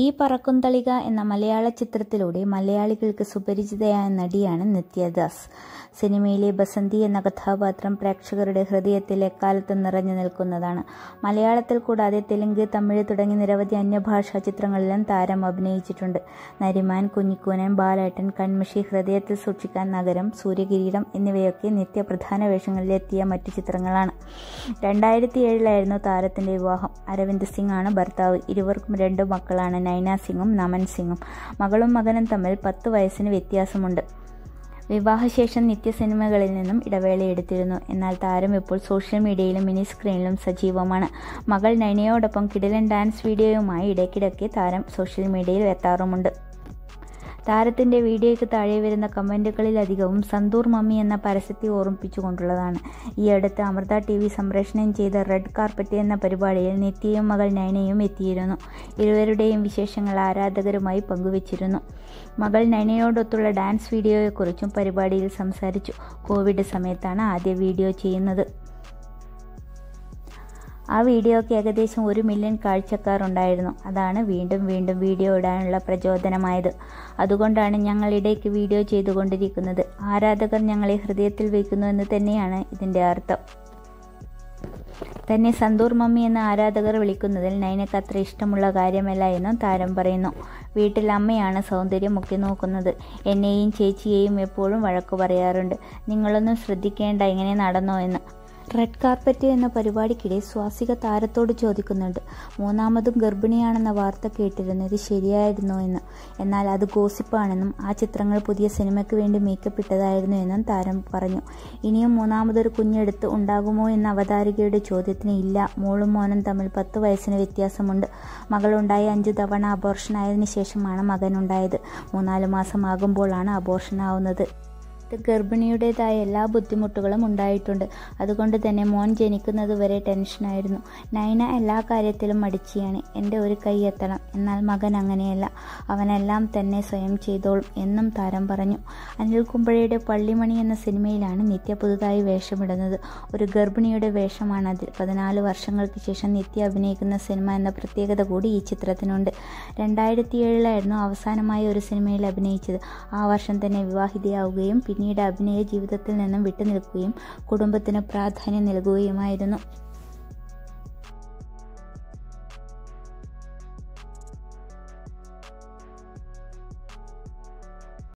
ഈ പറക്കുംതളിക എന്ന മലയാള ചിത്രത്തിലൂടെ മലയാളികൾക്ക് സുപരിചിതയായ നടിയാണ് നിത്യദാസ്. സിനിമയിലെ ബസന്തി എന്ന കഥാപാത്രം പ്രേക്ഷകരുടെ ഹൃദയത്തിൽ എക്കാലത്തും നിറഞ്ഞു നിൽക്കുന്നതാണ്. മലയാളത്തിൽ കൂടാതെ തെലുങ്ക്, തമിഴ് തുടങ്ങി നിരവധി അന്യഭാഷാ ചിത്രങ്ങളിലും താരം അഭിനയിച്ചിട്ടുണ്ട്. നരിമാൻ, കുഞ്ഞിക്കൂനൻ, ബാലേട്ടൻ, കൺമഷി, ഹൃദയത്തിൽ സൂക്ഷിക്കാൻ നഗരം, സൂര്യകിരീടം എന്നിവയൊക്കെ നിത്യ പ്രധാന വേഷങ്ങളിലെത്തിയ മറ്റു ചിത്രങ്ങളാണ്. 2007 താരത്തിന്റെ വിവാഹം. അരവിന്ദ് സിംഗ് ആണ് ഭർത്താവ്. ഇരുവർക്കും 2 മക്കളാണ്, നൈന സിംഗും നമൻ സിംഗും. മകളും മകനും തമ്മിൽ 10 വയസ്സിന് വ്യത്യാസമുണ്ട്. വിവാഹശേഷം നിത്യ സിനിമകളിൽ നിന്നും ഇടവേളയെടുത്തിരുന്നു. എന്നാൽ താരം ഇപ്പോൾ സോഷ്യൽ മീഡിയയിലും മിനി സ്ക്രീനിലും സജീവമാണ്. മകൾ നൈനയോടൊപ്പം കിടിലൻ ഡാൻസ് വീഡിയോയുമായി ഇടയ്ക്കിടയ്ക്ക് താരം സോഷ്യൽ മീഡിയയിൽ എത്താറുമുണ്ട്. താരത്തിൻ്റെ വീഡിയോയ്ക്ക് താഴെ വരുന്ന കമൻറ്റുകളിലധികവും സന്തൂർ മമ്മി എന്ന പരസ്യത്തെ ഓർമ്മിപ്പിച്ചുകൊണ്ടുള്ളതാണ്. ഈ അടുത്ത് അമൃത TV സംപ്രേഷണം ചെയ്ത റെഡ് കാർപ്പറ്റ് എന്ന പരിപാടിയിൽ നിത്യയും മകൾ നൈനയും എത്തിയിരുന്നു. ഇരുവരുടെയും വിശേഷങ്ങൾ ആരാധകരുമായി പങ്കുവച്ചിരുന്നു. മകൾ നൈനയോടൊത്തുള്ള ഡാൻസ് വീഡിയോയെക്കുറിച്ചും പരിപാടിയിൽ സംസാരിച്ചു. കോവിഡ് സമയത്താണ് ആദ്യ വീഡിയോ ചെയ്യുന്നത്. ആ വീഡിയോയ്ക്ക് ഏകദേശം 1 മില്യൺ കാഴ്ചക്കാരുണ്ടായിരുന്നു. അതാണ് വീണ്ടും വീണ്ടും വീഡിയോ ഇടാനുള്ള പ്രചോദനമായത്. അതുകൊണ്ടാണ് ഞങ്ങൾ ഇടയ്ക്ക് വീഡിയോ ചെയ്തുകൊണ്ടിരിക്കുന്നത്. ആരാധകർ ഞങ്ങളെ ഹൃദയത്തിൽ വയ്ക്കുന്നു എന്ന് തന്നെയാണ് ഇതിൻ്റെ അർത്ഥം. തന്നെ സന്തൂർ മമ്മി എന്ന ആരാധകർ വിളിക്കുന്നതിൽ നൈനക്ക് അത്ര ഇഷ്ടമുള്ള കാര്യമല്ല എന്നും താരം പറയുന്നു. വീട്ടിൽ അമ്മയാണ് സൗന്ദര്യം മുക്കി നോക്കുന്നത്. എന്നെയും ചേച്ചിയെയും എപ്പോഴും വഴക്ക് പറയാറുണ്ട്, നിങ്ങളൊന്നും ശ്രദ്ധിക്കേണ്ട ഇങ്ങനെ നടന്നോ എന്ന്. റെഡ് കാർപ്പറ്റ് എന്ന പരിപാടിക്കിടെ സ്വാസിക താരത്തോട് ചോദിക്കുന്നുണ്ട്, മൂന്നാമതും ഗർഭിണിയാണെന്ന വാർത്ത കേട്ടിരുന്നു, ഇത് ശരിയായിരുന്നോ എന്ന്. എന്നാൽ അത് ഗോസിപ്പാണെന്നും ആ ചിത്രങ്ങൾ പുതിയ സിനിമയ്ക്ക് വേണ്ടി മേക്കപ്പ് ഇട്ടതായിരുന്നു എന്നും താരം പറഞ്ഞു. ഇനിയും മൂന്നാമതൊരു കുഞ്ഞെടുത്ത് ഉണ്ടാകുമോ എന്ന അവതാരികയുടെ ചോദ്യത്തിന് ഇല്ല, മോളും മോനും തമ്മിൽ 10 വയസ്സിന് വ്യത്യാസമുണ്ട്. മകളുണ്ടായി 5 തവണ അബോർഷനായതിനു ശേഷമാണ് മകനുണ്ടായത്. 3-4 മാസം ആകുമ്പോഴാണ് അബോർഷനാവുന്നത്. ഗർഭിണിയുടേതായ എല്ലാ ബുദ്ധിമുട്ടുകളും ഉണ്ടായിട്ടുണ്ട്. അതുകൊണ്ട് തന്നെ മോൻ ജനിക്കുന്നത് വരെ ടെൻഷനായിരുന്നു. നൈന എല്ലാ കാര്യത്തിലും മടിച്ചിയാണ്, എൻ്റെ ഒരു കൈ എത്തണം. എന്നാൽ മകൻ അങ്ങനെയല്ല, അവനെല്ലാം തന്നെ സ്വയം ചെയ്തോളും എന്നും താരം പറഞ്ഞു. അനിൽ കുമ്പഴയുടെ പള്ളിമണി എന്ന സിനിമയിലാണ് നിത്യ പുതുതായി വേഷമിടുന്നത്. ഒരു ഗർഭിണിയുടെ വേഷമാണ് അതിൽ. 14 വർഷങ്ങൾക്ക് ശേഷം നിത്യ അഭിനയിക്കുന്ന സിനിമ എന്ന പ്രത്യേകത കൂടി ഈ ചിത്രത്തിനുണ്ട്. 2007 അവസാനമായി ഒരു സിനിമയിൽ അഭിനയിച്ചത്. ആ വർഷം തന്നെ വിവാഹിതയാവുകയും പിന്നീട് അഭിനയ ജീവിതത്തിൽ നിന്നും വിട്ടുനിൽക്കുകയും കുടുംബത്തിന് പ്രാധാന്യം നൽകുകയുമായിരുന്നു.